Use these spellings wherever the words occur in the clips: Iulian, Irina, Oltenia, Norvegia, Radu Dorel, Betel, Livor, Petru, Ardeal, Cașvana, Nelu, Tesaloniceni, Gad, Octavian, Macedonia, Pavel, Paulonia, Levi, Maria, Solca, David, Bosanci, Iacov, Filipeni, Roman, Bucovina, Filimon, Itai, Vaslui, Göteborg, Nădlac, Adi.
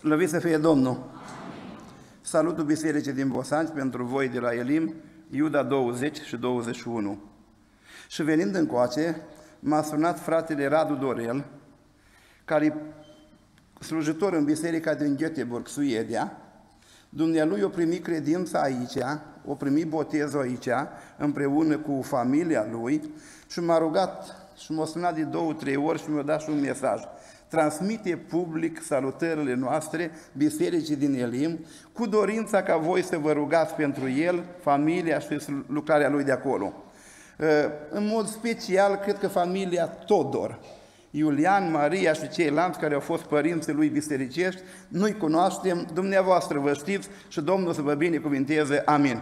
Slăvit să fie Domnul! Amin. Salutul bisericii din Bosanci pentru voi de la Elim, Iuda 20 și 21. Și venind încoace, m-a sunat fratele Radu Dorel, care e slujitor în biserica din Göteborg, Suedia. Dumnealui o primi credința aici, o primi botezul aici, împreună cu familia lui, și m-a rugat și m-a sunat de 2-3 ori și mi-a dat și un mesaj. Transmite public salutările noastre bisericii din Elim, cu dorința ca voi să vă rugați pentru el, familia și lucrarea lui de acolo. În mod special, cred că familia Todor, Iulian, Maria și ceilalți care au fost părinții lui bisericești, noi cunoaștem, dumneavoastră vă știți și Domnul să vă binecuvinteze. Amin.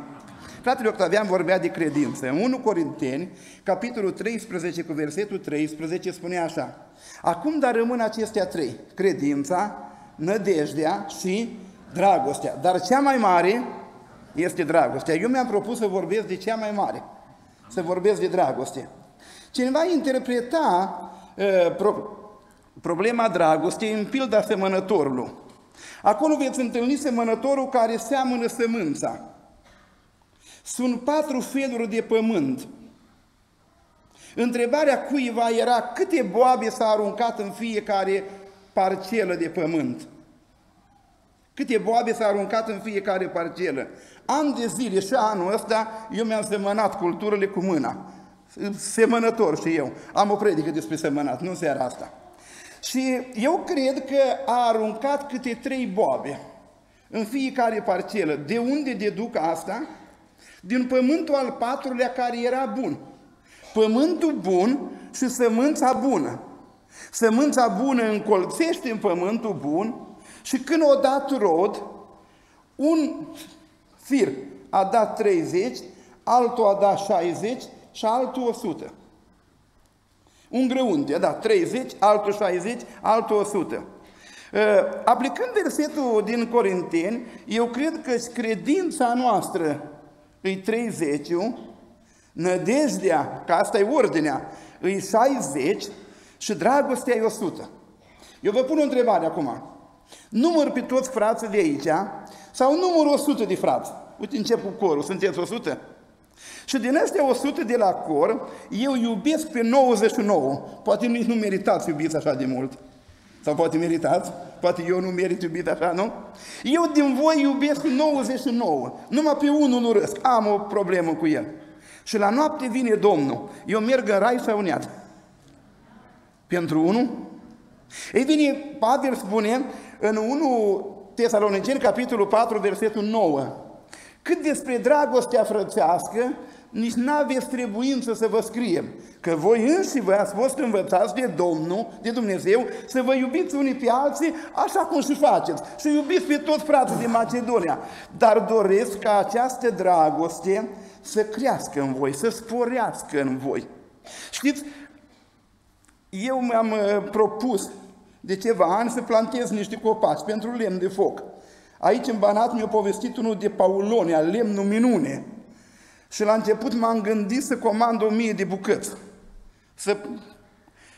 Fratele Octavian vorbea de credință. În 1 Corinteni, capitolul 13 cu versetul 13, spune așa: acum dar rămân acestea trei, credința, nădejdea și dragostea. Dar cea mai mare este dragostea. Eu mi-am propus să vorbesc de cea mai mare, să vorbesc de dragoste. Cineva interpreta problema dragostei în pilda semănătorului. Acolo veți întâlni semănătorul care seamănă sămânța. Sunt 4 feluri de pământ. Întrebarea cuiva era câte boabe s-a aruncat în fiecare parcelă de pământ. Câte boabe s-a aruncat în fiecare parcelă. An de zile și anul ăsta eu mi-am semănat culturile cu mâna. Semănător și eu. Am o predică despre semănat, nu seara asta. Și eu cred că a aruncat câte 3 boabe în fiecare parcelă. De unde deduc asta? Din pământul al 4-lea care era bun. Pământul bun și sămânța bună. Sămânța bună încolțește în pământul bun și când o dat rod, un fir a dat 30, altul a dat 60 și altul 100. Un grăunte a dat 30, altul 60, altul 100. Aplicând versetul din Corinteni, eu cred că credința noastră îi 30, nădejdea, că asta e ordinea, îi 60 și dragostea e 100. Eu vă pun o întrebare acum. Număr pe toți frații de aici sau număr 100 de frați? Uite, încep cu corul, sunteți 100? Și din astea 100 de la cor, eu iubesc pe 99. Poate nici nu meritați iubiți așa de mult. Sau poate meritați, poate eu nu merit iubit așa, nu? Eu din voi iubesc 99, numai pe unul urăsc, am o problemă cu el. Și la noapte vine Domnul, eu merg în rai sau în iad? Pentru unul? Ei bine, Pavel spune în 1 Tesaloniceni, capitolul 4, versetul 9, cât despre dragostea frățească, nici n-aveți trebuință să vă scriem, că voi înși vă ați fost învățați de Domnul, de Dumnezeu, să vă iubiți unii pe alții așa cum și faceți și iubiți pe toți frații din Macedonia. Dar doresc ca această dragoste să crească în voi, să sporească în voi. Știți, eu mi-am propus de ceva ani să plantez niște copaci pentru lemn de foc. Aici în Banat mi-a povestit unul de Paulonia, lemnul minune. Și la început m-am gândit să comand 1000 de bucăți.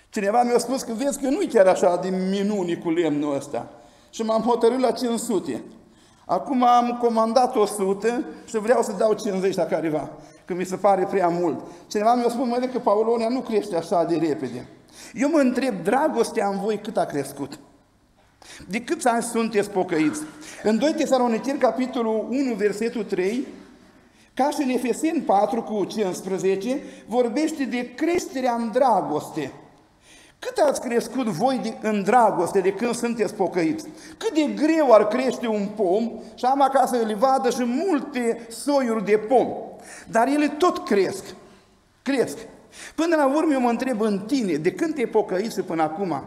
Cineva mi-a spus că vezi că nu-i chiar așa de minuni cu lemnul ăsta. Și m-am hotărât la 500. Acum am comandat 100 și vreau să dau 50 la careva, că mi se pare prea mult. Cineva mi-a spus, măi, că Paulonia nu crește așa de repede. Eu mă întreb, dragostea în voi cât a crescut? De câți ani sunteți pocăiți? În 2 Tesaloniceni, capitolul 1, versetul 3, ca și în Efeseni 4 cu 15, vorbește de creșterea în dragoste. Cât ați crescut voi în dragoste de când sunteți pocăiți? Cât de greu ar crește un pom și am acasă în livadă și multe soiuri de pom. Dar ele tot cresc. Cresc. Până la urmă eu mă întreb în tine, de când te-ai pocăit și până acum,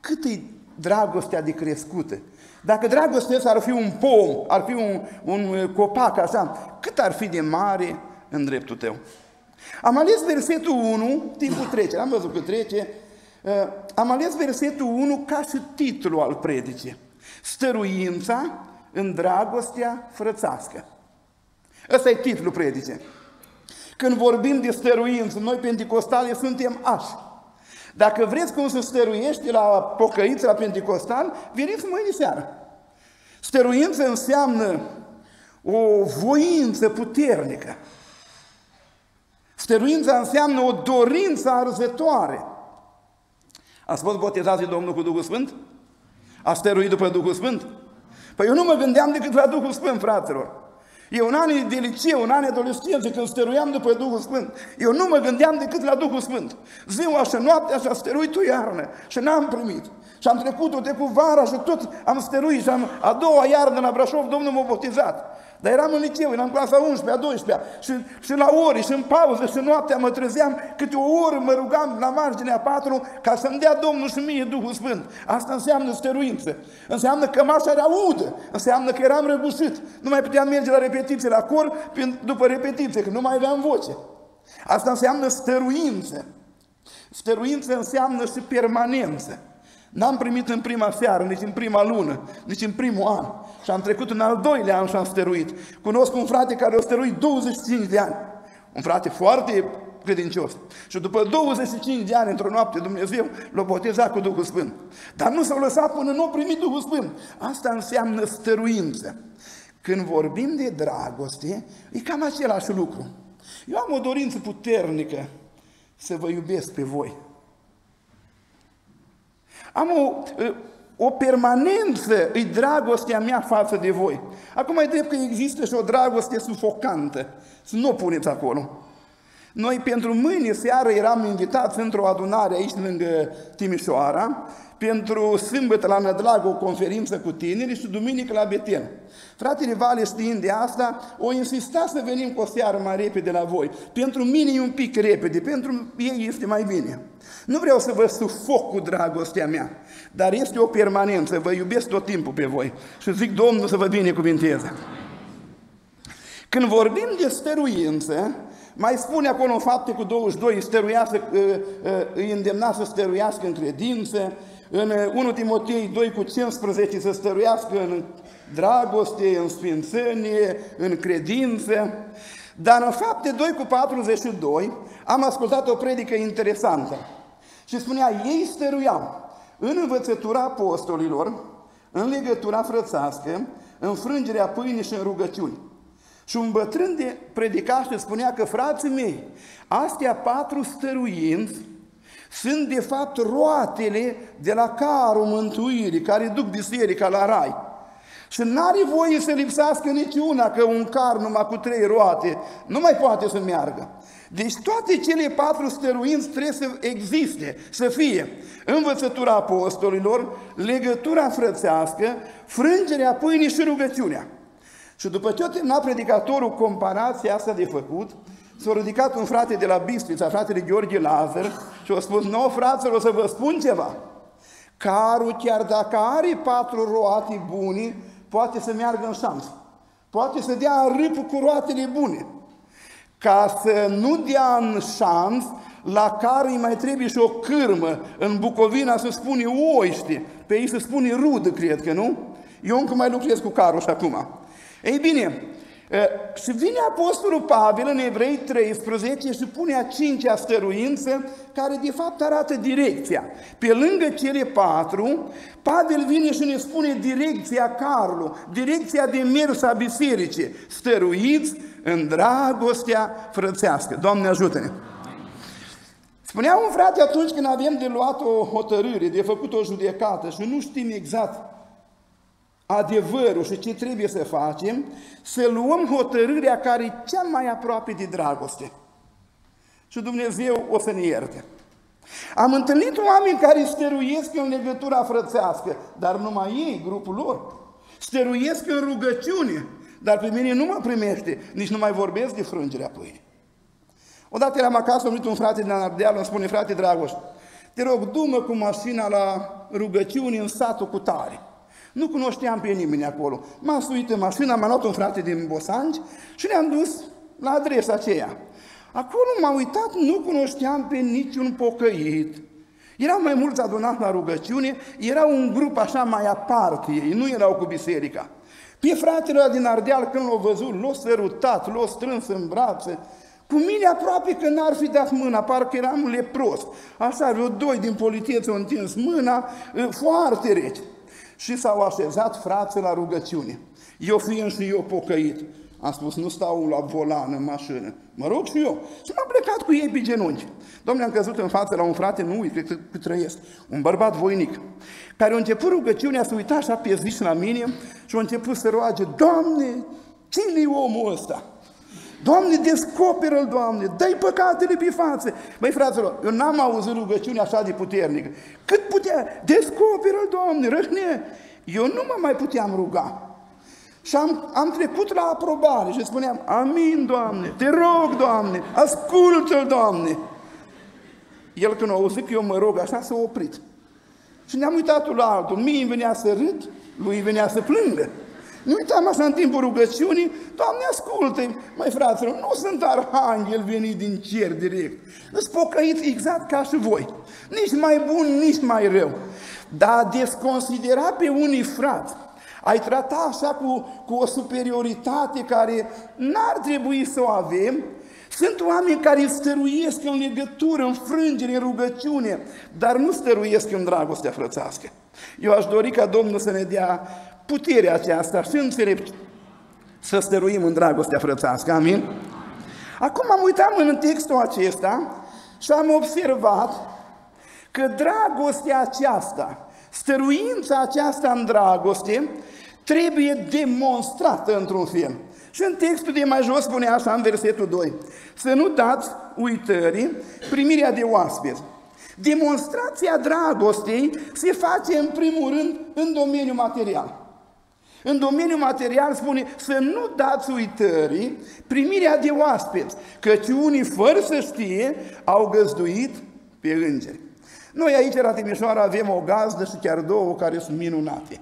cât e dragostea de crescută? Dacă dragostea asta ar fi un pom, ar fi un copac așa, cât ar fi de mare în dreptul tău? Am ales versetul 1, timpul trece, am văzut că trece, am ales versetul 1 ca și titlul al predicii. Stăruința în dragostea frățească. Ăsta e titlul predicii. Când vorbim de stăruință, noi penticostali suntem așa. Dacă vreți cum să stăruiești la pocăiți, la penticostal, veniți mâine seară. Stăruință înseamnă o voință puternică. Stăruința înseamnă o dorință arzătoare. Ați fost botezați de Domnul cu Duhul Sfânt? Ați stăruit după Duhul Sfânt? Păi eu nu mă gândeam decât la Duhul Sfânt, fraților. Eu în anii de liceu, în anii adolescențe, când stăruiam după Duhul Sfânt, eu nu mă gândeam decât la Duhul Sfânt. Ziua și noaptea și-a stăruit o iarnă și n-am primit. Și am trecut-o de cu vara și tot am stăruit și a doua iarnă la Brașov Domnul m-a botezat. Dar eram în liceu, eram clasa 11-a, 12-a și la ori, și în pauză, și noaptea mă trezeam, câte o oră mă rugam la marginea 4 ca să-mi dea Domnul și mie Duhul Sfânt. Asta înseamnă stăruință, înseamnă că cămașa era udă, înseamnă că eram răgușit, nu mai puteam merge la repetiție, la cor, după repetiție, că nu mai aveam voce. Asta înseamnă stăruință. Stăruință înseamnă și permanență. N-am primit în prima seară, nici în prima lună, nici în primul an. Și am trecut în al doilea an și am stăruit. Cunosc un frate care a stăruit 25 de ani. Un frate foarte credincios. Și după 25 de ani, într-o noapte, Dumnezeu l-a botezat cu Duhul Sfânt. Dar nu s-a lăsat până nu a primit Duhul Sfânt. Asta înseamnă stăruință. Când vorbim de dragoste, e cam același lucru. Eu am o dorință puternică să vă iubesc pe voi. Am o permanență, e dragostea mea față de voi. Acum e drept că există și o dragoste sufocantă. Să nu o puneți acolo. Noi pentru mâine seară eram invitați într-o adunare aici lângă Timișoara, pentru sâmbătă la Nădlac o conferință cu tineri și duminică la Betel. Fratele Vale, știind de asta, o insista să venim cu o seară mai repede la voi. Pentru mine e un pic repede, pentru ei este mai bine. Nu vreau să vă sufoc cu dragostea mea, dar este o permanență, vă iubesc tot timpul pe voi și zic Domnul să vă binecuvinteze. Când vorbim de stăruință, mai spune acolo în Fapte cu 22, îi îndemna să stăruiască în credință, în 1 Timotei 2 cu 15 să stăruiască în dragoste, în sfințenie, în credință. Dar în Fapte 2 cu 42 am ascultat o predică interesantă și spunea, ei stăruiau în învățătura apostolilor, în legătura frățească, în frângerea pâinii și în rugăciuni. Și un bătrân de predicaște spunea că, frații mei, astea 4 stăruinți sunt de fapt roatele de la carul mântuirii, care duc biserica la rai. Și n-are voie să lipsească niciuna, că un car numai cu 3 roate nu mai poate să meargă. Deci toate cele 4 stăruinți trebuie să existe, să fie învățătura apostolilor, legătura frățească, frângerea pâinii și rugăciunea. Și după ce a terminat predicatorul comparația asta de făcut, s-a ridicat un frate de la Bistrița, fratele Gheorghe Lazar, și a spus, nu, fraților, o să vă spun ceva. Carul, chiar dacă are 4 roate bune, poate să meargă în șanț. Poate să dea în râpul cu roatele bune. Ca să nu dea în șanț, la care îi mai trebuie și o cârmă. În Bucovina se spune oiște, pe ei se spune rudă, cred că, nu? Eu încă mai lucrez cu carul și acum. Ei bine, și vine Apostolul Pavel în Evrei 13 și pune a 5-a stăruință, care de fapt arată direcția. Pe lângă cele 4, Pavel vine și ne spune direcția carului, direcția de mers a bisericii, stăruiți în dragostea frățească. Doamne ajută-ne! Spunea un frate atunci când avem de luat o hotărâre, de făcut o judecată și nu știm exact adevărul și ce trebuie să facem, să luăm hotărârea care e cea mai aproape de dragoste. Și Dumnezeu o să ne ierte. Am întâlnit oameni care stăruiesc în legătura frățească, dar numai ei, grupul lor, stăruiesc în rugăciune, dar pe mine nu mă primește, nici nu mai vorbesc de frângerea pâinii. Odată eram acasă, am venit un frate din Ardeal, îmi spune, frate Dragoș, te rog, du-mă cu mașina la rugăciune în satul cu tare. Nu cunoșteam pe nimeni acolo. M-am suit în mașină, am luat un frate din Bosanci și ne-am dus la adresa aceea. Acolo m-am uitat, nu cunoșteam pe niciun pocăit. Erau mai mulți adunați la rugăciune, era un grup așa mai aparte, ei nu erau cu biserica. Pe fratele din Ardeal, când l-au văzut, l-au sărutat, l-au strâns în brațe. Cu mine aproape că n-ar fi dat mâna, parcă eram lepros. Așa, vreo 2 din politețe au întins mâna, foarte reci. Și s-au așezat frații la rugăciune. Eu fiind și eu pocăit, am spus, nu stau la volan în mașină, mă rog și eu. Și m-am plecat cu ei pe genunchi. Domnule, am căzut în față la un frate, nu uit, cred că trăiesc, un bărbat voinic, care a început rugăciunea, s-a uitat așa pe zi la mine și a început să roage, Doamne, cine-i omul ăsta? Doamne, descoperă-l, Doamne, dă-i păcatele pe față. Băi, fraților, eu n-am auzit rugăciunea așa de puternică. Cât putea, descoperă-l, Doamne, răhne. Eu nu mă mai puteam ruga. Și am trecut la aprobare și spuneam, amin, Doamne, te rog, Doamne, ascultă-l, Doamne. El când a auzit că eu mă rog așa, s-a oprit. Și ne-am uitat la altul, mie îmi venea să râd, lui venea să plângă. Nu uitam așa în timpul rugăciunii, Doamne, ascultă-i. Măi, fraților, nu sunt arhanghel venit din cer direct. Îți pocăiți exact ca și voi. Nici mai bun, nici mai rău. Dar a desconsidera pe unii frați, ai trata așa cu o superioritate care n-ar trebui să o avem. Sunt oameni care stăruiesc în legătură, în frângere, în rugăciune, dar nu stăruiesc în dragostea frățească. Eu aș dori ca Domnul să ne dea puterea aceasta și înțelept să stăruim în dragostea frățească, amin? Acum am uitat în textul acesta și am observat că dragostea aceasta, stăruința aceasta în dragoste, trebuie demonstrată într-un fel. Și în textul de mai jos spune așa, în versetul 2, să nu dați uitării primirea de oaspeți. Demonstrația dragostei se face în primul rând în domeniul material. În domeniul material spune să nu dați uitării primirea de oaspeți, căci unii fără să știe au găzduit pe îngeri. Noi aici la Timișoara avem o gazdă și chiar două care sunt minunate.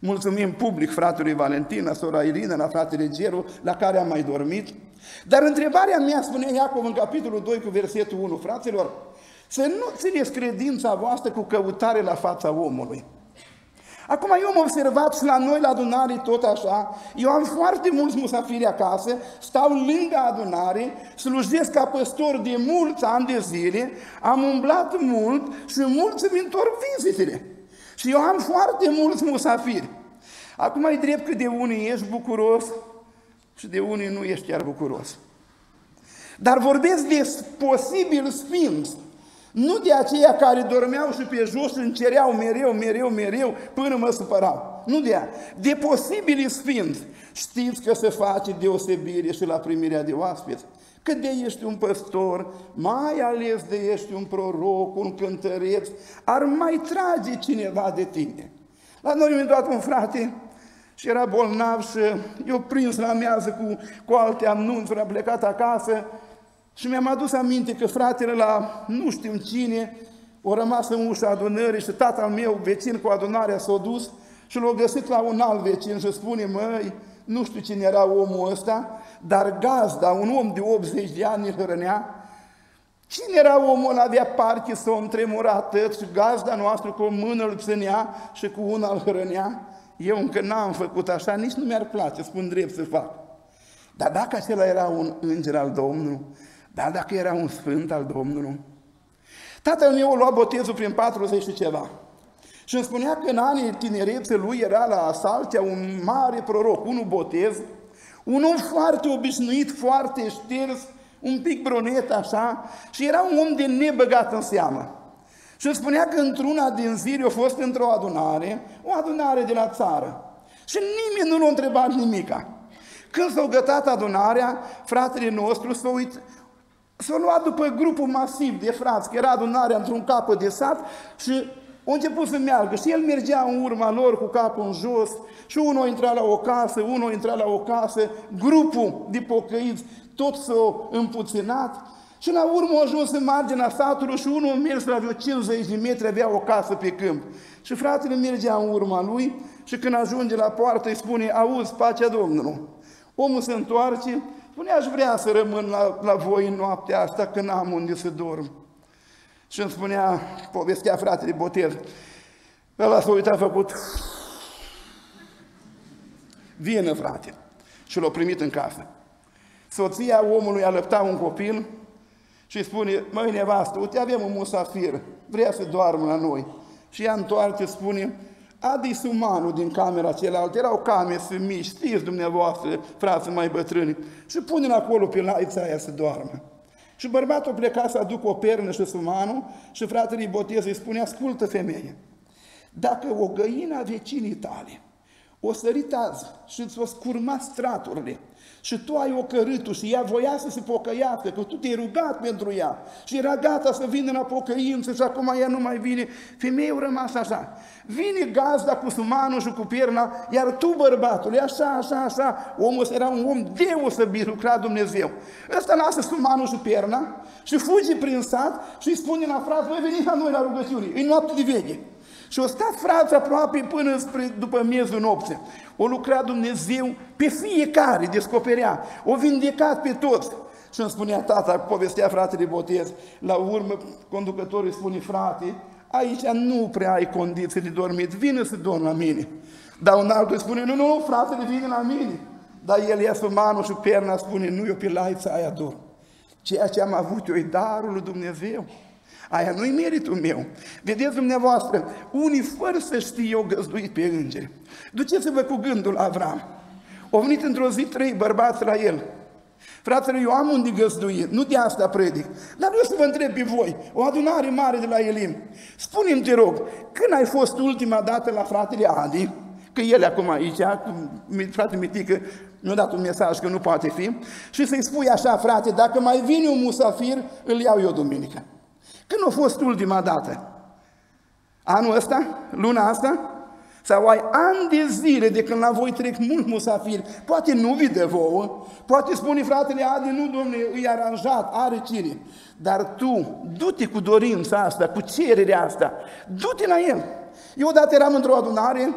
Mulțumim public fratelui Valentin, la sora Irina, la fratele Geru, la care am mai dormit. Dar întrebarea mea, spune Iacov în capitolul 2 cu versetul 1, fraților, să nu țineți credința voastră cu căutare la fața omului. Acum eu am observat și la noi la adunare tot așa, eu am foarte mulți musafiri acasă, stau lângă adunare, slujesc ca păstor de mulți ani de zile, am umblat mult și mulți îmi întorc vizitele. Și eu am foarte mulți musafiri. Acum e drept că de unii ești bucuros și de unii nu ești chiar bucuros. Dar vorbesc de posibil sfinți, nu de aceia care dormeau și pe jos și încereau mereu până mă supărau. Nu de aia. De posibili sfinți. Știți că se face deosebire și la primirea de oaspeți. Că de ești un păstor, mai ales de ești un proroc, un cântăreț, ar mai trage cineva de tine. La noi mi-a dat un frate și era bolnav și eu prins la amiază cu alte anunțuri, am plecat acasă și mi-am adus aminte că fratele la nu știu cine o rămas în ușa adunării și tatăl meu, vecin cu adunarea, s-a dus și l-a găsit la un alt vecin și spune, măi, nu știu cine era omul ăsta, dar gazda, un om de 80 de ani îl hrănea. Cine era omul ăla? Avea Parkinson, tremura tăt și gazda noastră cu o mână îl ținea și cu una îl hrănea. Eu încă n-am făcut așa, nici nu mi-ar place, spun drept să fac. Dar dacă acela era un înger al Domnului, dar dacă era un sfânt al Domnului. Tatăl meu a luat botezul prin 40 și ceva. Și îmi spunea că în anii tinerețe lui era la Saltea un mare proroc, unul botez, un om foarte obișnuit, foarte șters, un pic bronet așa, și era un om de nebăgat în seamă. Și îmi spunea că într-una din zile a fost într-o adunare, o adunare de la țară. Și nimeni nu l-a întrebat nimica. Când s-a gătat adunarea, fratele nostru s-a uitat. S-a luat după grupul masiv de frați, că era adunarea într-un capăt de sat și a început să meargă. Și el mergea în urma lor cu capul în jos și unul intra la o casă, grupul de pocăiți tot s-a împuținat și la urmă a ajuns în marginea satului și unul a mers la vreo 50 de metri, avea o casă pe câmp. Și fratele mergea în urma lui și când ajunge la poartă îi spune, auzi, pacea Domnului. Omul se întoarce. Spune, aș vrea să rămân la voi în noaptea asta, că n-am unde să dorm. Și îmi spunea, povestea fratele Botel, ăla s-a uitat, a făcut, vină frate, și l-a primit în casă. Soția omului alăpta un copil și îi spune, măi nevastă, uite, avem un musafir, vrea să doarmă la noi. Și ea întoarce, spune, Adi Sumanu din camera cealaltă, erau camere mici, știți dumneavoastră, frații mai bătrâni, și pune acolo pe laița aia să doarmă. Și bărbatul pleca să aducă o pernă și Sumanu și fratele Ibotez îi spune, ascultă femeie, dacă o găină a vecinii tale o sărit azi și îți-o scurma straturile și tu ai ocărât-o și ea voia să se pocăiască, că tu te-ai rugat pentru ea și era gata să vină la pocăință și acum ea nu mai vine, femeia a rămas așa. Vine gazda cu sumanul și cu pierna, iar tu, bărbatul, e așa, așa, așa, omul era un om deosebit, lucra Dumnezeu. Ăsta lasă sumanul și pierna și fuge prin sat și îi spune la frat, voi veniți la noi la rugăciune, e noapte de veche. Și o stat frața aproape până spre, după miezul nopții. O lucra Dumnezeu pe fiecare, descoperea, o vindecat pe toți. Și îmi spunea tata, povestea fratele Botez, la urmă conducătorul îi spune, frate, aici nu prea ai condiții de dormit, vină să dormi la mine. Dar un altul îi spune, nu, nu, fratele, vine la mine. Dar el ia sumanul și perna, spune, nu, eu pe laița aia dorm. Ceea ce am avut eu e darul lui Dumnezeu. Aia nu-i meritul meu. Vedeți dumneavoastră, unii fără să știe au găzduit pe îngeri. Duceți-vă cu gândul Avram. Au venit într-o zi trei bărbați la el. Fratele, eu am unde găzdui, nu de asta predic. Dar vreau să vă întreb pe voi, o adunare mare de la Elim. Spune-mi, te rog, când ai fost ultima dată la fratele Adi? Că el acum aici, fratele Mitică, mi-a dat un mesaj că nu poate fi. Și să-i spui așa, frate, dacă mai vine un musafir, îl iau eu duminică. Când a fost ultima dată? Anul ăsta? Luna asta? Sau ai ani de zile de când la voi trec mult musafiri? Poate nu vi de vouă, poate spune fratele Adi, nu domne, îi aranjat, are cine. Dar tu, du-te cu dorința asta, cu cererea asta, du-te la el. Eu odată eram într-o adunare,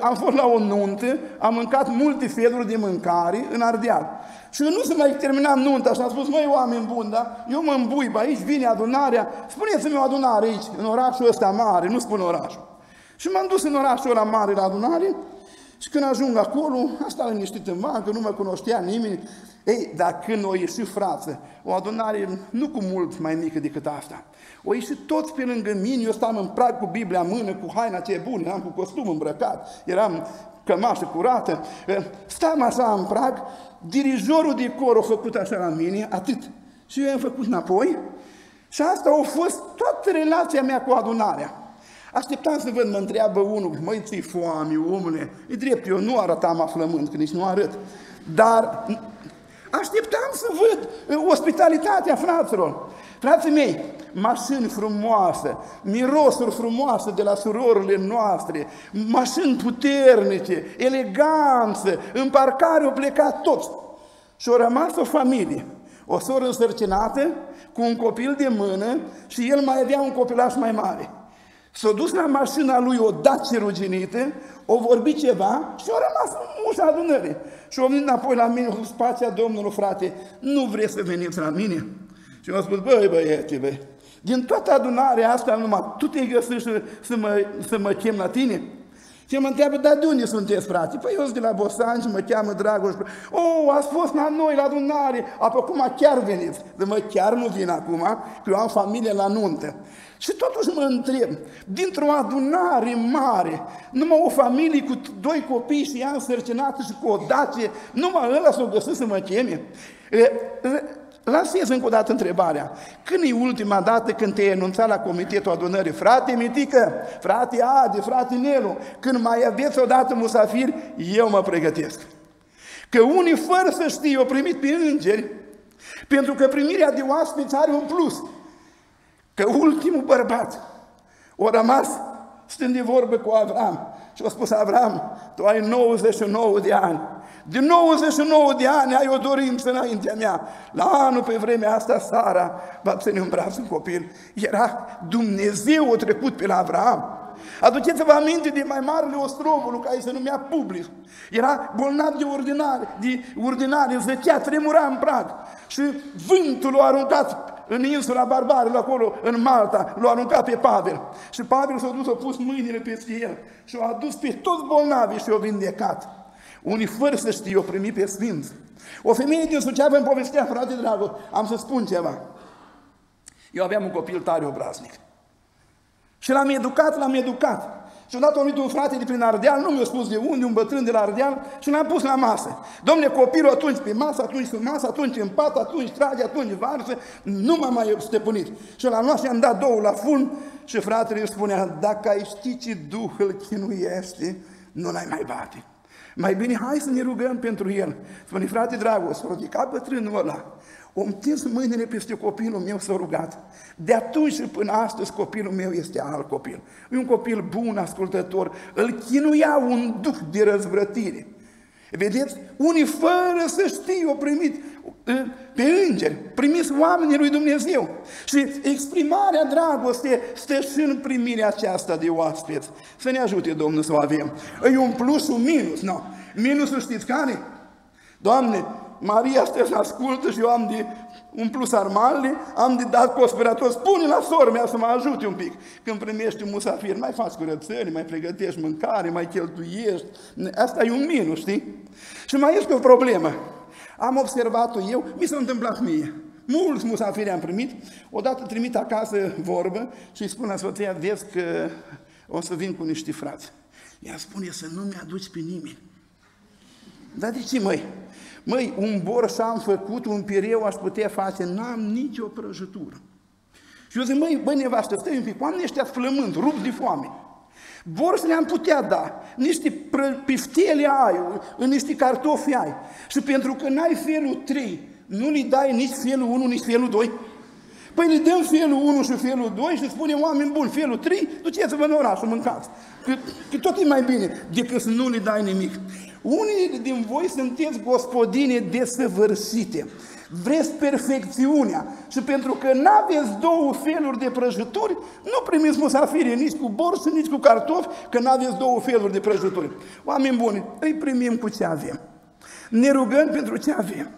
am fost la o nuntă, am mâncat multe feluri de mâncare în Ardeal. Și nu se mai termina nunta și am spus, măi, oameni buni, da? Eu mă îmbuib, aici vine adunarea, spuneți-mi o adunare aici, în orașul ăsta mare, nu spun orașul. Și m-am dus în orașul ăla mare la adunare și când ajung acolo, am stat liniștit în bancă, nu mă cunoștea nimeni. Ei, dar când o ieși frață, o adunare nu cu mult mai mică decât asta, o ieși toți pe lângă mine, eu stam în prag cu Biblia în mână, cu haina ce bună, eram cu costum îmbrăcat, eram cămașă curată, stam așa în prag, dirijorul de cor a făcut așa la mine, atât. Și eu i-am făcut înapoi și asta a fost toată relația mea cu adunarea. Așteptam să văd, mă întreabă unul, măi, ți-i foame, omule, e drept, eu nu arătam aflământ, că nici nu arăt, dar așteptam să văd ospitalitatea fraților. Frații mei, mașini frumoase, mirosuri frumoase de la surorile noastre, mașini puternice, eleganță, în parcare au plecat toți. Și au rămas o familie, o soră însărcinată, cu un copil de mână și el mai avea un copilaș mai mare. S-a dus la mașina lui, o dat ceruginită, o vorbit ceva și a rămas în ușa adunării. Și a venit înapoi la mine cu spația Domnului, frate, nu vreți să veniți la mine? Și mi-a spus, băi, băieți, băi, din toată adunarea asta numai tu te-ai găsit să mă chem la tine? Și mă întreabă, dar de unde sunteți, frate? Păi eu sunt de la Bosanci, mă cheamă Dragoș. O, ați fost la noi, la adunare, acum chiar veniți. Dar mă, chiar nu vin acum, că eu am familie la nuntă. Și totuși mă întreb, dintr-o adunare mare, numai o familie cu doi copii și ea însărcinată și cu o dacie, numai ăla s-o găsit să mă cheme? Lansez încă o dată întrebarea. Când e ultima dată când te-ai enunțat la comitetul adunării? Frate Mitică, frate Adi, frate Nelu, când mai aveți odată musafiri, eu mă pregătesc. Că unii fără să știe au primit pe îngeri, pentru că primirea de oaspeți are un plus. Că ultimul bărbat a rămas stând de vorbă cu Avram și a spus, Avram, tu ai 99 de ani. De 99 de ani ai o dorință înaintea mea. La anul, pe vremea asta, Sara va ține în braț un copil. Era Dumnezeu a trecut pe la Avram. Aduceți-vă aminte de mai marele ostrovul, care se numea Public. Era bolnav de ordinare, zăcea, tremura în prag. Și vântul l-a aruncat în insula barbarilor, acolo, în Malta, l-a aruncat pe Pavel. Și Pavel s-a dus, a pus mâinile peste el și a adus pe toți bolnavii și a vindecat. Unii fără să știe, o primi pe Sfinți. O femeie din Suceava îmi povestea, frate dragă, am să spun ceva. Eu aveam un copil tare obraznic. Și l-am educat. Și un dat a venit un frate de prin Ardeal, nu mi-a spus de unde, un bătrân de la Ardeal, și l-am pus la masă. Domne, copilul atunci pe masă, atunci sub masă, atunci în pat, atunci trage, atunci varsă, nu m-am mai stăpânit. Și l-am luat și am dat două la fund și fratele îi spunea, dacă ai ști ce duh îl chinuiește, nu l-ai mai bate. Mai bine hai să ne rugăm pentru el. Spune, frate Dragoș, s-a ridicat bătrânul ăla, o întins mâinile peste copilul meu, s-a rugat. De atunci și până astăzi copilul meu este alt copil. E un copil bun, ascultător, îl chinuia un duh de răzvrătire. Vedeți? Unii fără să știe au primit pe îngeri, primiți oamenii lui Dumnezeu. Și exprimarea dragostei stă și în primirea aceasta de oaspeți. Să ne ajute Domnul să o avem. E un plus, un minus. No. Minusul știți care? Doamne, Maria stă și ascultă și eu am de umplut armalele, am de dat cu osperator, spune la sora mea să mă ajute un pic. Când primești un musafir, mai faci curățări, mai pregătești mâncare, mai cheltuiești. Asta e un minus, știi? Și mai este o problemă. Am observat-o eu, mi s-a întâmplat mie. Mulți musafiri am primit, odată trimit acasă vorbă și îi spun la soția, vezi că o să vin cu niște frați. Ea spune să nu mi-aduci pe nimeni. Dar de ce, măi? Măi, un borș am făcut, un pireu aș putea face, n-am nicio prăjitură. Și eu zic, măi, băi nevastă, stai un pic, oamenii ăștia flămând, rup de foame. Borș le-am putea da, niște piftele ai, niște cartofi ai. Și pentru că n-ai felul 3, nu le dai nici felul 1, nici felul 2. Păi le dăm felul 1 și felul 2 și spunem, oameni buni, felul 3, duceți-vă în oraș să mâncați. Că tot e mai bine decât să nu le dai nimic. Unii din voi sunteți gospodine desăvârșite, vreți perfecțiunea și pentru că n-aveți două feluri de prăjituri, nu primiți musafiri nici cu borș, nici cu cartofi, că n-aveți două feluri de prăjituri. Oameni buni, îi primim cu ce avem, ne rugăm pentru ce avem.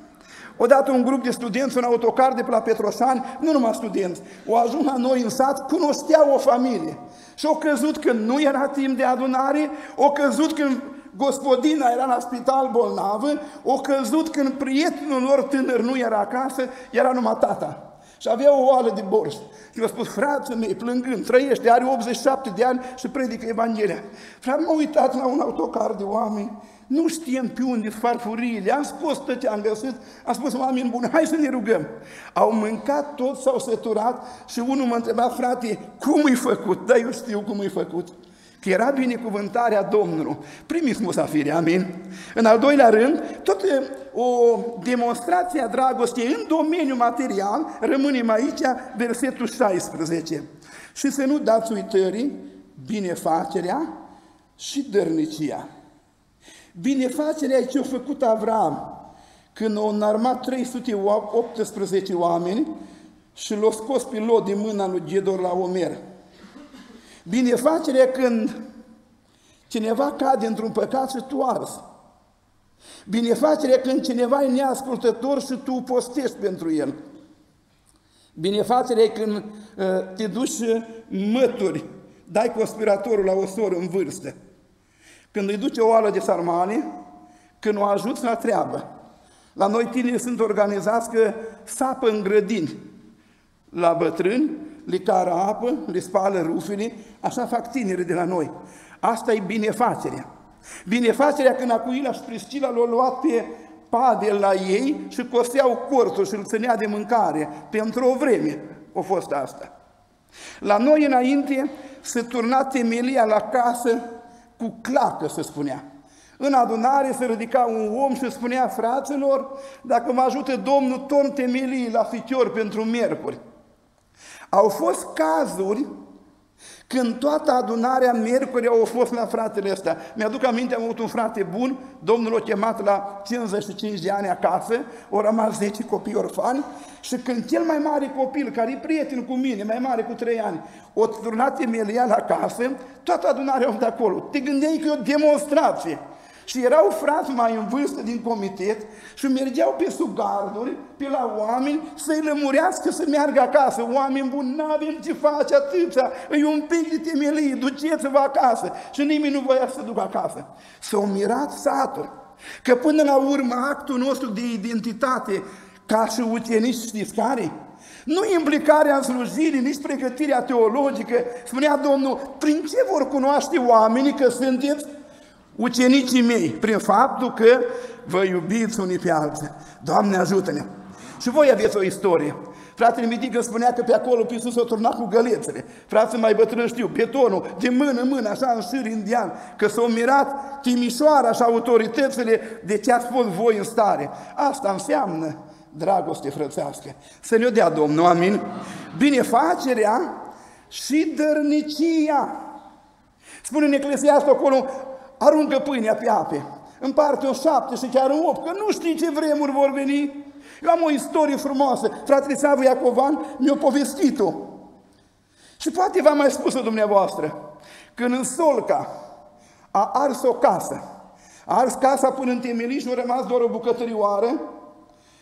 Odată un grup de studenți, un autocar de la Petroșani, nu numai studenți, o ajung la noi în sat, cunoșteau o familie și au căzut când nu era timp de adunare, au căzut când gospodina era la spital bolnavă, o căzut când prietenul lor tânăr nu era acasă, era numai tata. Și avea o oală de borș. Și mi-a spus, frații mei, plângând, trăiește, are 87 de ani și predică Evanghelia. Frate, m-a uitat la un autocar de oameni, nu știam pe unde farfuriile, am spus tot ce am găsit, am spus, oameni buni, hai să ne rugăm. Au mâncat tot, s-au săturat și unul m-a întrebat, frate, cum e făcut? Da, eu știu cum e făcut. Că era binecuvântarea Domnului. Primiți musafiri, amin. În al doilea rând, tot o demonstrație a dragostei în domeniul material, rămânem aici, versetul 16. Și să nu dați uitării binefacerea și dărnicia. Binefacerea e ce a făcut Avram când a înarmat 318 oameni și l-a scos pe Lot din mâna lui Gedor la Omer. Binefacerea când cineva cade într-un păcat și tu arzi. Binefacerea când cineva e neascultător și tu postești pentru el. Binefacerea când te duci mături, dai conspiratorul la o soră în vârstă. Când îi duci o oală de sarmale, când o ajuți la treabă. La noi tineri sunt organizați că sapă în grădini la bătrâni, le cară apă, le spală rufele, așa fac tinerii de la noi. Asta e binefacerea. Binefacerea când Acuila și Priscila l-au luat pe Pavel la ei și costeau cortul și îl ținea de mâncare. Pentru o vreme a fost asta. La noi înainte se turna temelia la casă cu clacă, se spunea. În adunare se ridica un om și spunea, fraților, dacă mă ajută Domnul, torn temelii la ficior pentru miercuri. Au fost cazuri când toată adunarea miercuri au fost la fratele ăsta. Mi-aduc aminte, am avut un frate bun, Domnul l-a chemat la 55 de ani acasă, au rămas 10 copii orfani și când cel mai mare copil, care e prieten cu mine, mai mare cu 3 ani, o turnat temelia la casă, toată adunarea om de acolo. Te gândeai că e o demonstrație. Și erau frați mai în vârstă din comitet și mergeau pe sub garduri, pe la oameni, să-i lămurească să meargă acasă. Oameni buni, n-avem ce face atâția, îi un pic de temelie, duceți-vă acasă. Și nimeni nu voia să ducă acasă. S-au mirat satul, că până la urmă actul nostru de identitate, ca și ucenici, știți care? Nu implicarea în slujire, nici pregătirea teologică. Spunea Domnul, prin ce vor cunoaște oamenii că sunteți ucenicii mei? Prin faptul că vă iubiți unii pe alții. Doamne, ajută-ne! Și voi aveți o istorie. Fratele Mitică spunea că pe acolo pe sus o turnat cu gălețele. Fratele mai bătrân știu, betonul, de mână în mână, așa în șir indian, că s-au mirat Timișoara și autoritățile de ce ați fost voi în stare. Asta înseamnă dragoste frățească. Să ne-o dea Domnul, amin? Binefacerea și dărnicia. Spune în Eclesiastul acolo, aruncă pâinea pe ape, împarte o 7 și chiar o 8, că nu știi ce vremuri vor veni. Eu am o istorie frumoasă, fratele Savu Iacovan mi-a povestit-o. Și poate v-am mai spus-o dumneavoastră, când în Solca a ars o casă, a ars casa până în temelii și a rămas doar o bucătărioară,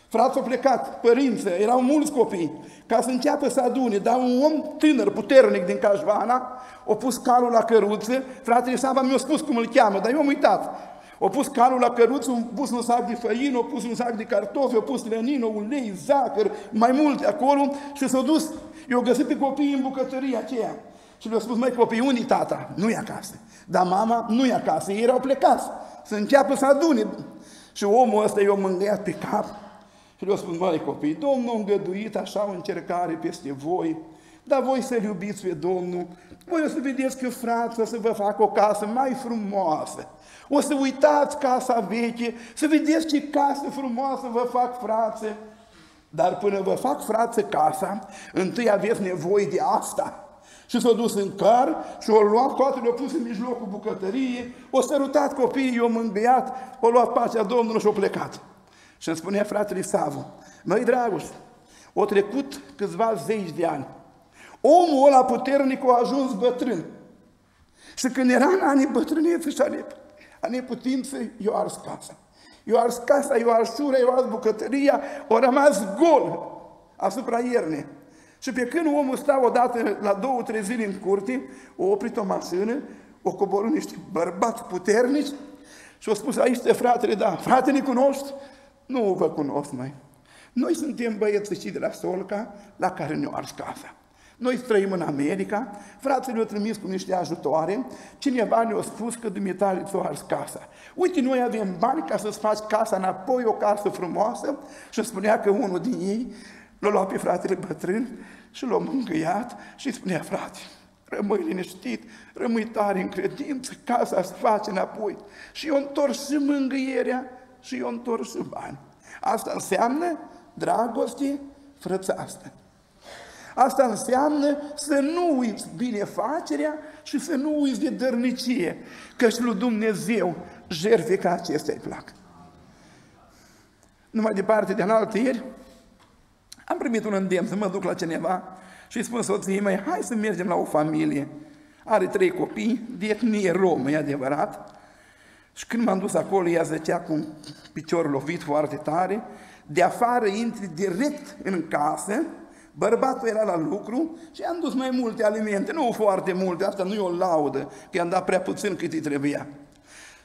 frați au plecat, părință, erau mulți copii, ca să înceapă să adune, dar un om tânăr, puternic din Cașvana, a pus calul la căruță, fratele Sava mi-a spus cum îl cheamă, dar eu am uitat. A pus calul la căruță, a pus un sac de făină, a pus un sac de cartofi, a pus lănină, ulei, zahăr, mai multe acolo și s-a dus. Eu o găsit pe copiii în bucătăria aceea și le-a spus, măi copii, unii tata? Nu-i acasă. Dar mama nu-i acasă, ei erau plecați să înceapă să adune. Și omul ăsta i-a mângâiat pe cap. Și le-a spus, măi copii, Domnul a îngăduit așa o încercare peste voi, dar voi să-L iubiți pe Domnul, voi o să vedeți că frații o să vă facă o casă mai frumoasă, o să uitați casa veche, să vedeți ce casă frumoasă vă fac frații, dar până vă fac frații casa, întâi aveți nevoie de asta. Și s-a dus în car și o luat, toate le-a pus în mijlocul bucătăriei, o sărutat copiii, i-o mângâiat, o luat pacea Domnului și-o plecat. Și îmi spunea fratele Savu, măi Dragoș, o trecut câțiva zeci de ani, omul ăla puternic a ajuns bătrân. Și când era în anii bătrâneții și a neputinței, eu ars casa. Eu ars casa, eu ars șura, eu ars bucătăria, o rămas gol asupra iernei. Și pe când omul sta odată la 2-3 zile în curte, o oprit o mașină, o coborât niște bărbați puternici și au spus, aici te fratele, da, frate, ne cunoști? Nu vă cunosc, mai. Noi suntem băieții de la Solca, la care ne-o ars casa. Noi trăim în America, frații ne-au trimis cu niște ajutoare, cineva ne-a spus că dumitale ți-o ars casa. Uite, noi avem bani ca să-ți faci casa înapoi, o casă frumoasă, și spunea că unul din ei l-a luat pe fratele bătrân și l-a mângâiat și spunea, frate, rămâi liniștit, rămâi tare în credință, casa îți face înapoi. Și eu întors și mângâierea și eu întors și bani. Asta înseamnă dragoste frățească. Asta înseamnă să nu uiți binefacerea și să nu uiți de dărnicie, căci lui Dumnezeu jertfe ca acestea îi plac. Numai departe de alaltăieri, am primit un îndemn să mă duc la cineva și îi spun soției mei, hai să mergem la o familie. Are 3 copii, de etnie romă, e adevărat. Și când m-am dus acolo, ea zicea cu un picior lovit foarte tare, de afară intri direct în casă. Bărbatul era la lucru și i-am dus mai multe alimente, nu foarte multe, asta nu e o laudă, că i-am dat prea puțin cât îi trebuia.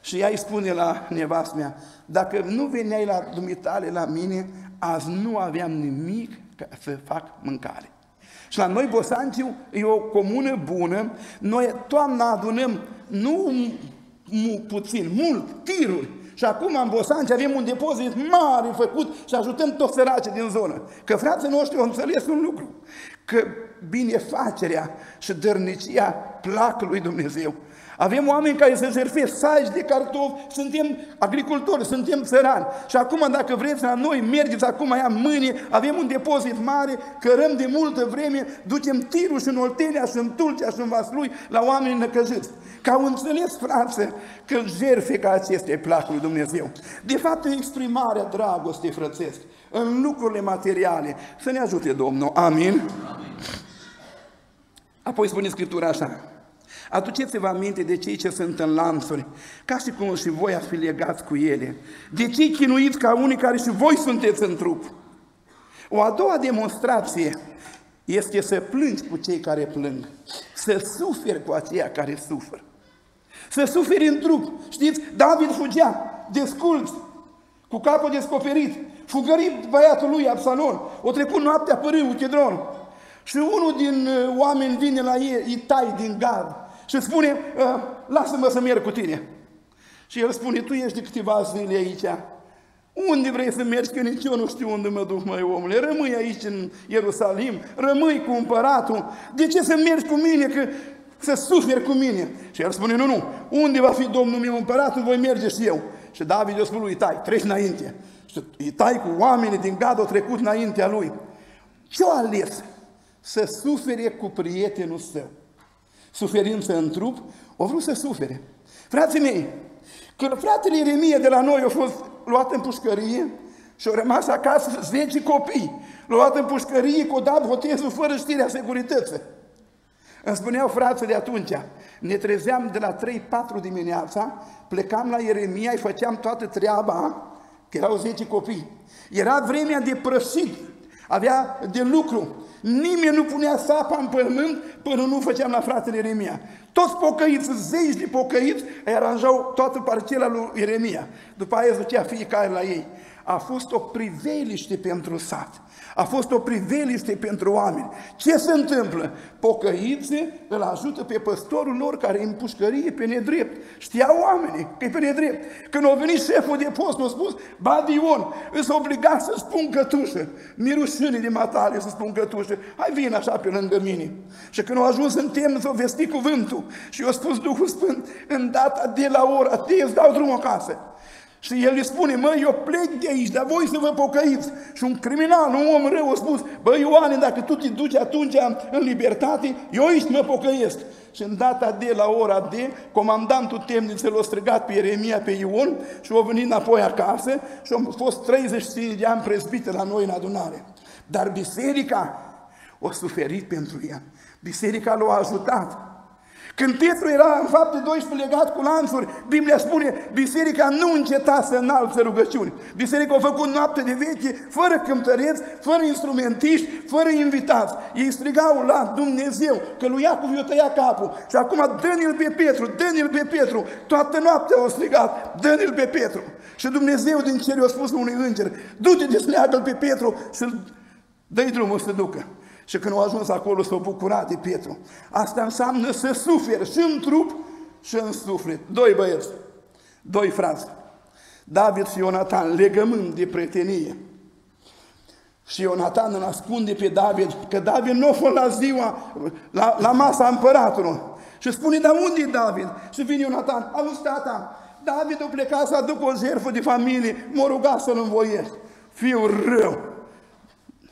Și ea îi spune la nevastă mea, dacă nu veneai la dumitale la mine, azi nu aveam nimic ca să fac mâncare. Și la noi, Bosanciu, e o comună bună, noi toamna adunăm, nu puțin, mult, tiruri. Și acum în Bosanci avem un depozit mare făcut și ajutăm toți săracii din zonă. Că frații noștri au înțeles un lucru, că binefacerea și dărnicia plac lui Dumnezeu. Avem oameni care se jertfesc saci de cartofi, suntem agricultori, suntem țărani. Și acum dacă vreți la noi, mergeți acum aia în mâine, avem un depozit mare, cărăm de multă vreme, ducem tirul și în Oltenia și în Tulcea și în Vaslui la oamenii năcăjiți. Că au înțeles, frate, că jertfe ca acestea îi plac lui Dumnezeu. De fapt, exprimarea dragostei frățesc în lucrurile materiale. Să ne ajute Domnul, amin? Apoi spune Scriptura așa, aduceți-vă aminte de cei ce sunt în lanțuri, ca și cum și voi ați fi legați cu ele, de cei chinuiți ca unii care și voi sunteți în trup. O a doua demonstrație este să plângi cu cei care plâng, să suferi cu aceia care suferă, să suferi în trup. Știți, David fugea, desculț, cu capul descoperit, fugărit băiatul lui Absalon. O trecut noaptea pe râul Chidron. Și unul din oameni vine la ei, Itai din Gad, și spune, lasă-mă să merg cu tine. Și el spune, tu ești de câteva zile aici. Unde vrei să mergi? Că nici eu nu știu unde mă duc, măi omule. Rămâi aici în Ierusalim, rămâi cu împăratul. De ce să mergi cu mine? Că să suferi cu mine. Și el spune, nu, unde va fi domnul meu împăratul, voi merge și eu. Și David i-a spus lui Itai, treci înainte. Și Itai cu oamenii din Gad au trecut înaintea lui. Ce-a ales? Să sufere cu prietenul său. Suferință în trup, au vrut să sufere. Frații mei, când fratele Ieremia de la noi a fost luat în pușcărie și au rămas acasă 10 copii, luat în pușcărie, cu dat botezul fără știrea securității. Îmi spuneau frații de atunci, ne trezeam de la 3-4 dimineața, plecam la Ieremia, îi făceam toată treaba, că erau 10 copii. Era vremea de prășit, avea de lucru. Nimeni nu punea sapa în pământ până nu făceam la fratele Ieremia. Toți pocăiți, zeci de pocăiți, îi aranjau toată parcela lui Ieremia. După aia zicea fiecare la ei. A fost o priveliște pentru sat. A fost o priveliște pentru oameni. Ce se întâmplă? Pocăiții îl ajută pe păstorul lor care e în pușcărie pe nedrept. Știau oamenii că e pe nedrept. Când a venit șeful de post, a spus, Badion, îți obligat să spun cătușă. Mirușânii de matale să spun cătușă. Hai vin așa pe lângă mine. Și când au ajuns în temn, s-au vestit cuvântul. Și i-a spus Duhul Sfânt, în data de la ora, te îți dau drumul acasă. Și el îi spune, măi, eu plec de aici, dar voi să vă pocăiți. Și un criminal, un om rău a spus, băi, Ioane, dacă tu te duci atunci în libertate, eu aici mă pocăiesc. Și în data de la ora de, comandantul temniței l-a strigat pe Ieremia, pe Ion, și au venit înapoi acasă și au fost 35 de ani prezbiter la noi în adunare. Dar biserica a suferit pentru ea. Biserica l-a ajutat. Când Petru era în Fapte 12 legat cu lanțuri, Biblia spune, biserica nu înceta să înalță rugăciuni. Biserica a făcut noapte de veche, fără cântăreți, fără instrumentiști, fără invitați. Ei strigau la Dumnezeu, că lui Iacov i-o tăia capul. Și acum dă-ne-l pe Petru, dă-ne-l pe Petru. Toată noaptea au strigat, dă-ne-l pe Petru. Și Dumnezeu din cer i-a spus unui înger, du-te de sneagă-l pe Petru și-l dă-i drumul să ducă. Și când au ajuns acolo s-au bucurat de Petru. Asta înseamnă să suferi și în trup și în suflet. Doi băieți, doi frați, David și Ionatan, legământ de prietenie. Și Ionatan îl ascunde pe David, că David nu a fost la ziua, la masa împăratului. Și spune, dar unde e David? Și vine Ionatan, auzi tata, David a plecat să aducă o jertfă de familie, m-a rugat să-l învoiești. Fiul rău.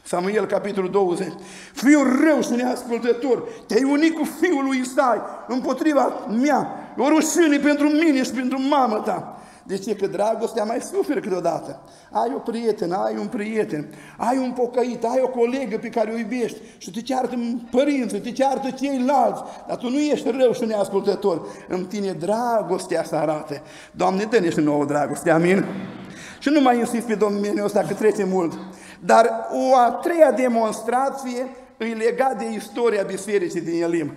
Samuel, capitolul 20. Fiul rău și neascultător, te-ai unit cu fiul lui Itai împotriva mea, o rușine pentru mine și pentru mama ta. De ce? Că dragostea mai suferă câteodată. Ai o prietenă, ai un prieten, ai un pocăit, ai o colegă pe care o iubești și te ceartă părinții, te ceartă ceilalți, dar tu nu ești rău și neascultător. În tine dragostea să arate. Doamne, dă-ne și nouă dragoste, amin? Și nu mai insist pe domeniul ăsta, că trece mult. Dar o a treia demonstrație e legată de istoria bisericii din Elim.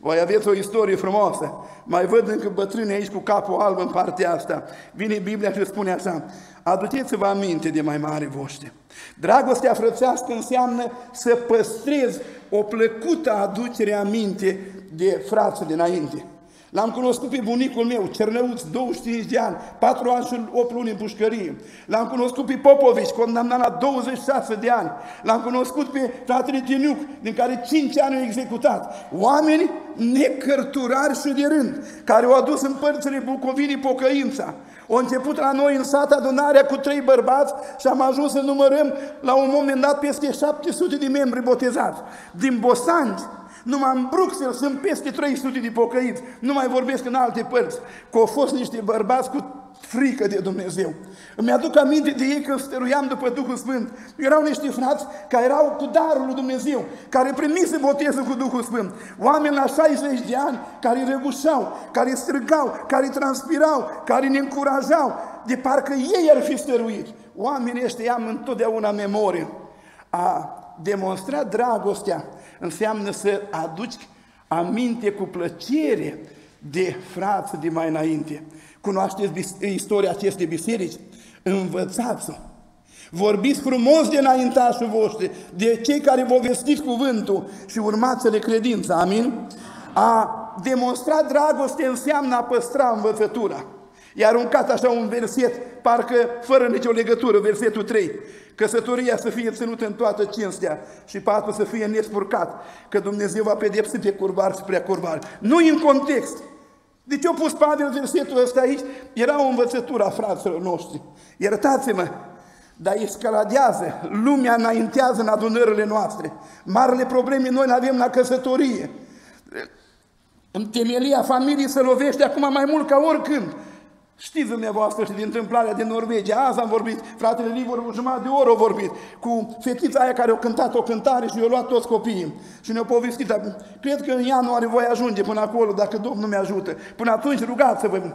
Voi aveți o istorie frumoasă. Mai văd încă bătrâni aici cu capul alb în partea asta. Vine Biblia și spune așa, aduceți-vă aminte de mai mari voștri. Dragostea frățească înseamnă să păstrezi o plăcută aducere aminte de frații dinainte. L-am cunoscut pe bunicul meu, Cernăuț, 25 de ani, 4 ani și 8 luni în pușcărie. L-am cunoscut pe Popovici, condamnat la 26 de ani. L-am cunoscut pe fratele Geniuc, din care 5 ani au executat. Oameni necărturari și de rând, care au adus în părțile Bucovinii pocăința. Au început la noi în sat adunarea cu 3 bărbați și am ajuns să numărăm la un moment dat peste 700 de membri botezați. Din Bosanci, numai în Bruxelles sunt peste 300 de pocăiți, nu mai vorbesc în alte părți, că au fost niște bărbați cu frică de Dumnezeu. Îmi aduc aminte de ei că stăruiam după Duhul Sfânt. Erau niște frați care erau cu darul lui Dumnezeu, care primise botezul cu Duhul Sfânt. Oameni la 60 de ani care răgușau, care strigau, care transpirau, care ne încurajau, de parcă ei ar fi stăruit. Oamenii ăștia am întotdeauna memorie. A demonstra dragostea înseamnă să aduci aminte cu plăcere de frați de mai înainte. Cunoașteți istoria acestei biserici? Învățați-o! Vorbiți frumos de înaintașii voștri, de cei care vă vestiți cuvântul și urmați-le credința, amin? A demonstra dragoste înseamnă a păstra învățătura. I-a aruncat așa un verset, parcă fără nicio legătură, versetul 3. Căsătoria să fie ținută în toată cinstea și patul să fie nespurcat, că Dumnezeu va pedepsi pe curvar și prea curvar. Nu în context. Deci eu pus Pavel versetul ăsta aici, era o învățătură a fraților noștri. Iertați-mă, dar escaladează, lumea înaintează în adunările noastre. Marile probleme noi le avem la căsătorie. Temelia familiei se lovește acum mai mult ca oricând. Știți dumneavoastră și din întâmplarea din Norvegia, azi am vorbit, fratele Livor, jumătate de oră a vorbit, cu fetița aia care a cântat o cântare și i-a luat toți copiii și ne-a povestit. Cred că în ianuarie voi ajunge până acolo, dacă Domnul mi-ajută. Până atunci rugați-vă,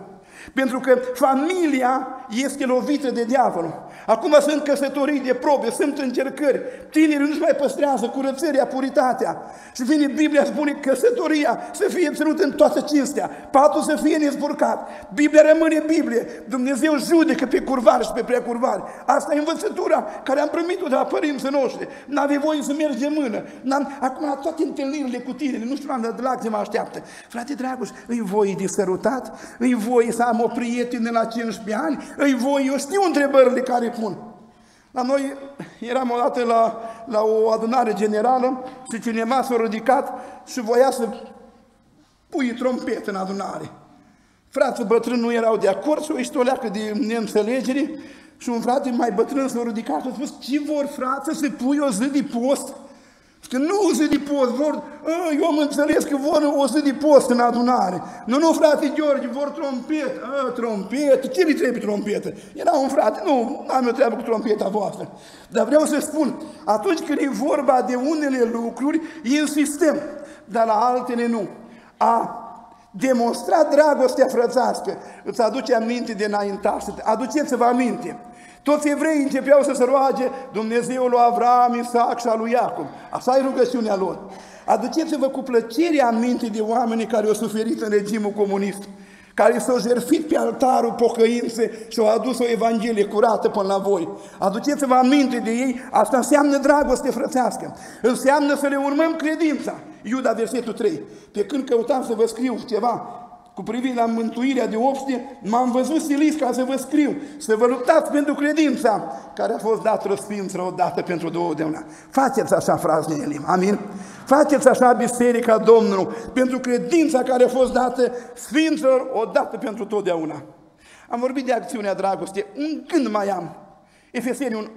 pentru că familia este lovită de diavol. Acum sunt căsătorii de probe, sunt încercări, tinerii nu-și mai păstrează curățenia, puritatea. Și vine Biblia, spune căsătoria să fie ținută în toată cinstea, patul să fie nezburcat. Biblia rămâne Biblie, Dumnezeu judecă pe curvari și pe preacurvari. Asta e învățătura care am primit-o de la părinții noștri. N-avem voie să mergi în mână. Acum la toate întâlnirile cu tinerii, nu știu la Nădlac ce mă așteaptă. Frate Dragoș, îi voi de sărutat, îi voi să am o prietină la 15 ani, îi voi, eu știu întrebările care pun. La noi eram odată la o adunare generală și cineva s-a ridicat și voia să pui trompet în adunare. Frații bătrâni nu erau de acord și o istoleacă de neînțelegere și un frate mai bătrân s-a ridicat și a spus: ce vor, frate, să pui o zi de post? Că nu o zi de post, eu am înțeles că vor o zi de post în adunare. Nu, nu, frate Gheorghe, vor trompetă. Trompetă, ce le trebuie trompetă? Era un frate, nu, am eu treabă cu trompeta voastră. Dar vreau să spun, atunci când e vorba de unele lucruri, insistăm, dar la altele nu. A demonstra dragostea frățească îți aduce aminte de înaintași, aduceți-vă aminte. Toți evreii începeau să se roage Dumnezeul lui Avram, Isaac și al lui Iacob. Asta e rugăciunea lor. Aduceți-vă cu plăcere aminte de oamenii care au suferit în regimul comunist, care s-au jertfit pe altarul pocăinței și au adus o evanghelie curată până la voi. Aduceți-vă aminte de ei, asta înseamnă dragoste frățească. Înseamnă să le urmăm credința. Iuda, versetul 3. Pe când căutam să vă scriu ceva cu privire la mântuirea de obște, m-am văzut silit ca să vă scriu, să vă luptați pentru credința care a fost dată răsfință odată pentru totdeauna. Faceți așa, frații din Elim, amin? Faceți așa, biserica Domnului, pentru credința care a fost dată sfinților odată pentru totdeauna. Am vorbit de acțiunea dragostei, un gând mai am.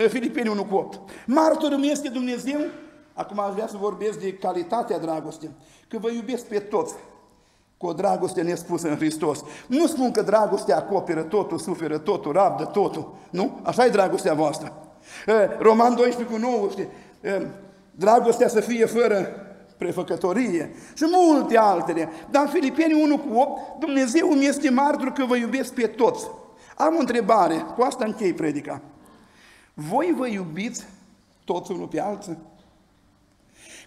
Filipeni 1:8. Martorul meu este Dumnezeu. Acum aș vrea să vorbesc de calitatea dragostei, că vă iubesc pe toți cu o dragoste nespusă în Hristos. Nu spun că dragostea acoperă totul, suferă totul, rabdă totul. Nu? Așa e dragostea voastră. Roman 12:19. Dragostea să fie fără prefăcătorie și multe altele. Dar în Filipeni 1:8, Dumnezeu îmi este martor că vă iubesc pe toți. Am o întrebare, cu asta închei predica. Voi vă iubiți toți unul pe alții?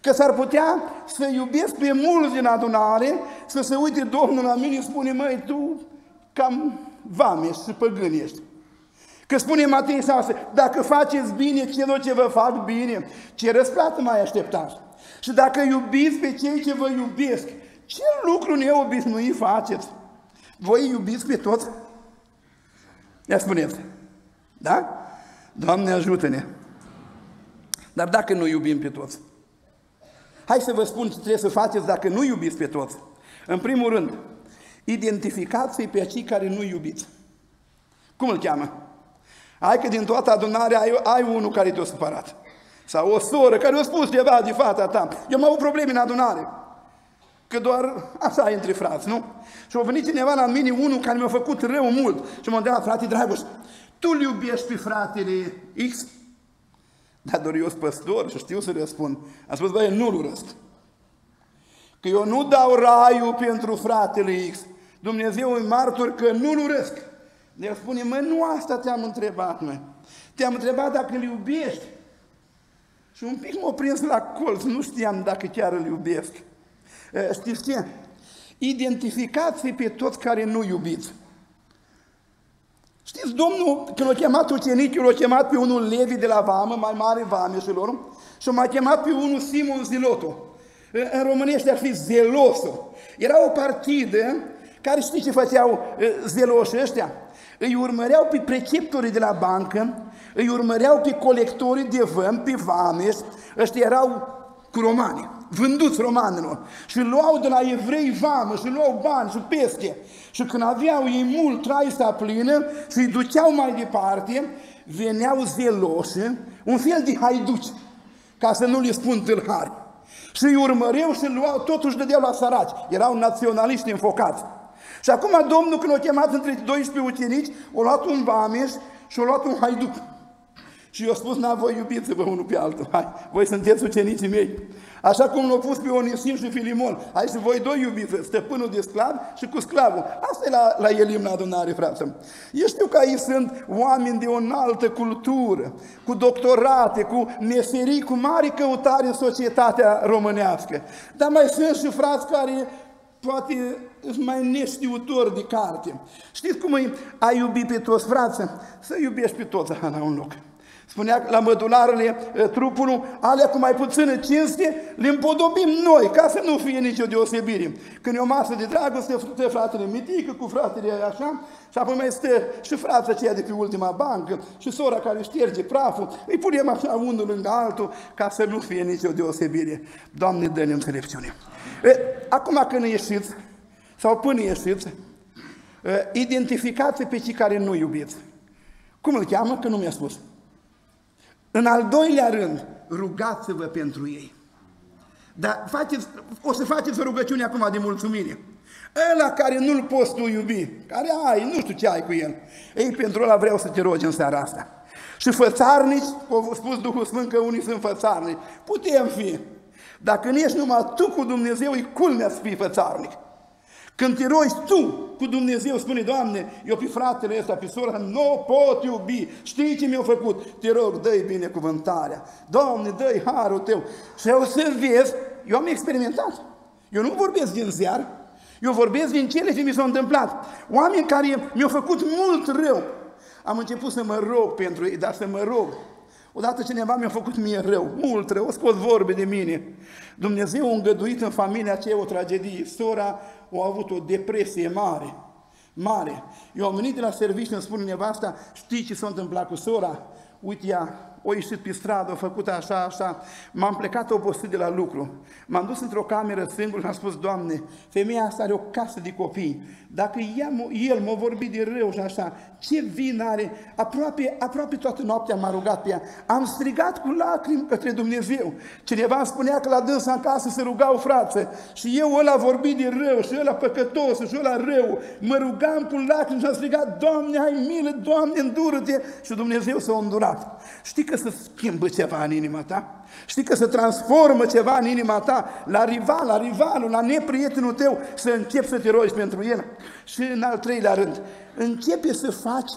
Că s-ar putea să iubesc pe mulți din adunare, să se uite Domnul la mine și spune: măi, tu cam vamești și păgân ești. Că spune Matei 6, dacă faceți bine celor ce vă fac bine, ce răsplată mai așteptați? Și dacă iubiți pe cei ce vă iubesc, ce lucru neobișnuit faceți? Voi iubiți pe toți? Ne spuneți. Da? Doamne ajută-ne! Dar dacă nu iubim pe toți? Hai să vă spun ce trebuie să faceți dacă nu iubiți pe toți. În primul rând, identificați-i pe cei care nu iubiți. Cum îl cheamă? Hai că din toată adunarea ai unul care te-a supărat. Sau o soră care a spus ceva de fata ta. Eu am avut probleme în adunare. Că doar asta e între frați, nu? Și a venit cineva la mine, unul care mi-a făcut rău mult. Și m-a întrebat: frate Dragoș, tu-l iubești pe fratele X? Dar doar eu sunt păstor și știu să răspund. Am spus: băi, nu-l urăsc. Că eu nu dau raiul pentru fratele X. Dumnezeu îmi martor că nu-l urăsc. El spune: mă, nu asta te-am întrebat, mă. Te-am întrebat dacă îl iubești. Și un pic m-a prins la colț, nu știam dacă chiar îl iubesc. Știți ce? Identificați-i pe toți care nu iubiți. Știți, Domnul, când a chemat ucenicii, l-a chemat pe unul Levi de la vamă, mai mare vameșilor, și a mai chemat pe unul Simon Zilotul. În românește ar fi zelosul. Era o partidă care știți ce făceau zeloșii ăștia? Îi urmăreau pe preceptorii de la bancă, îi urmăreau pe colectorii de văm, pe vameși, ăștia erau cu romani, vânduți romanilor, și luau de la evrei vamă, și luau bani și pesche. Și când aveau ei mult traista plină și îi duceau mai departe, veneau zeloși, un fel de haiduci, ca să nu le spun tâlhari. Și îi urmăreau și luau, totuși dădeau la săraci, erau naționaliști înfocați. Și acum Domnul, când l-a chemat între 12 ucenici, a luat un vameș și a luat un haiduc. Și eu spus, na, voi iubiți-vă unul pe altul, hai, voi sunteți ucenicii mei. Așa cum l-a pus pe Onisim și Filimon, hai și voi doi iubiți, stăpânul de sclav și cu sclavul. Asta e la Elim, la adunare, frate. Eu știu că aici sunt oameni de o înaltă cultură, cu doctorate, cu meserii, cu mari căutare în societatea românească. Dar mai sunt și frați care poate sunt mai neștiutori de carte. Știți cum e a iubi pe toți, frate? Să iubești pe toți la un loc. Spunea la mădularele trupului, alea cu mai puțină cinste le împodobim noi, ca să nu fie nicio deosebire. Când e o masă de dragoste, stă fratele Mitică cu fratele așa, și apoi mai stă și frața aceea de pe ultima bancă, și sora care șterge praful, îi punem așa unul lângă altul, ca să nu fie nicio deosebire. Doamne, dă-ne înțelepciune! Acum când ieșiți, sau până ieșiți, identificați pe cei care nu iubiți. Cum îl cheamă? Că nu mi-a spus. În al doilea rând, rugați-vă pentru ei. Dar o să faceți o rugăciune acum de mulțumire. Ăla care nu-l poți tu iubi, care ai, nu știu ce ai cu el, ei, pentru ăla vreau să te rogi în seara asta. Și fățarnici, a spus Duhul Sfânt că unii sunt fățarnici, putem fi. Dacă nu ești numai tu cu Dumnezeu, e culmea să fii fățarnic. Când te rogi tu cu Dumnezeu, spune, Doamne, eu pe fratele ăsta, pe sora, nu pot iubi, știi ce mi-a făcut? Te rog, dă-i binecuvântarea, Doamne, dă-i harul Tău. Și o să vezi, eu am experimentat, eu nu vorbesc din ziar, eu vorbesc din cele ce mi s-au întâmplat. Oameni care mi-au făcut mult rău, am început să mă rog pentru ei, dar să mă rog. Odată cineva mi-a făcut mie rău, mult rău, o scos vorbe de mine. Dumnezeu a îngăduit în familia aceea o tragedie. Sora a avut o depresie mare, mare. Eu am venit de la serviciu și îmi spune nevasta, știi ce s-a întâmplat cu sora? Uite ea, o ieșit pe stradă, a făcut așa, așa. M-am plecat obosit de la lucru. M-am dus într-o cameră singur și am spus, Doamne, femeia asta are o casă de copii. Dacă el m-a vorbit de rău și așa, ce vină are? Aproape toată noaptea m-a rugat pe ea. Am strigat cu lacrimi către Dumnezeu. Cineva îmi spunea că la dânsa în casă se rugau frață. Și eu ăla vorbit de rău, și ăla păcătos, și ăla rău. Mă rugam cu lacrimi și am strigat, Doamne, ai milă, Doamne, îndură-te. Și Dumnezeu s-a îndurat. Știi că se schimbă ceva în inima ta? Știi că se transformă ceva în inima ta? La rival, la rivalul, la neprietenul tău, să începi să te rogi pentru el. Și în al treilea rând, începe să faci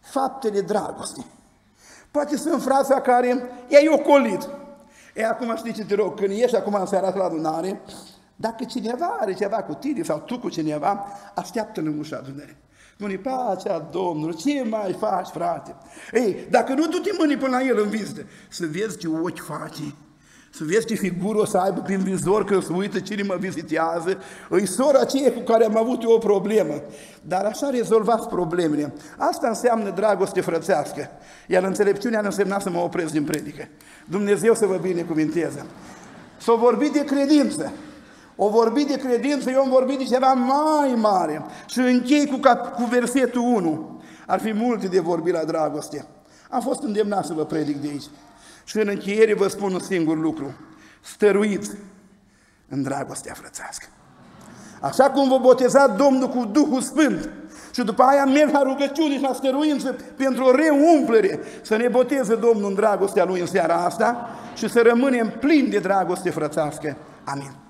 faptele dragostei. Poate sunt frața care i-ai ocolit. E, acum știi ce te rog, când ieși acum în seara la adunare, dacă cineva are ceva cu tine sau tu cu cineva, așteaptă-l în ușa adunării. Spune, pacea Domnului, ce mai faci, frate? Ei, dacă nu, du-te mâini până la el în vizită, să vezi ce ochi face, să vezi ce figură o să aibă prin vizor când se uită cine mă vizitează. Îi sora aceea cu care am avut eu o problemă. Dar așa rezolvați problemele. Asta înseamnă dragoste frățească. Iar înțelepciunea însemna să mă opresc din predică. Dumnezeu să vă binecuvinteze. S-o vorbit de credință. O vorbi de credință, eu am vorbit de ceva mai mare. Și închei cu versetul 1. Ar fi multe de vorbit la dragoste. Am fost îndemnat să vă predic de aici. Și în încheiere vă spun un singur lucru. Stăruiți în dragostea frățească. Așa cum vă boteza Domnul cu Duhul Sfânt și după aia merg la rugăciune și la stăruință pentru o reumplere, să ne boteze Domnul în dragostea Lui în seara asta și să rămânem plini de dragoste frățească. Amin.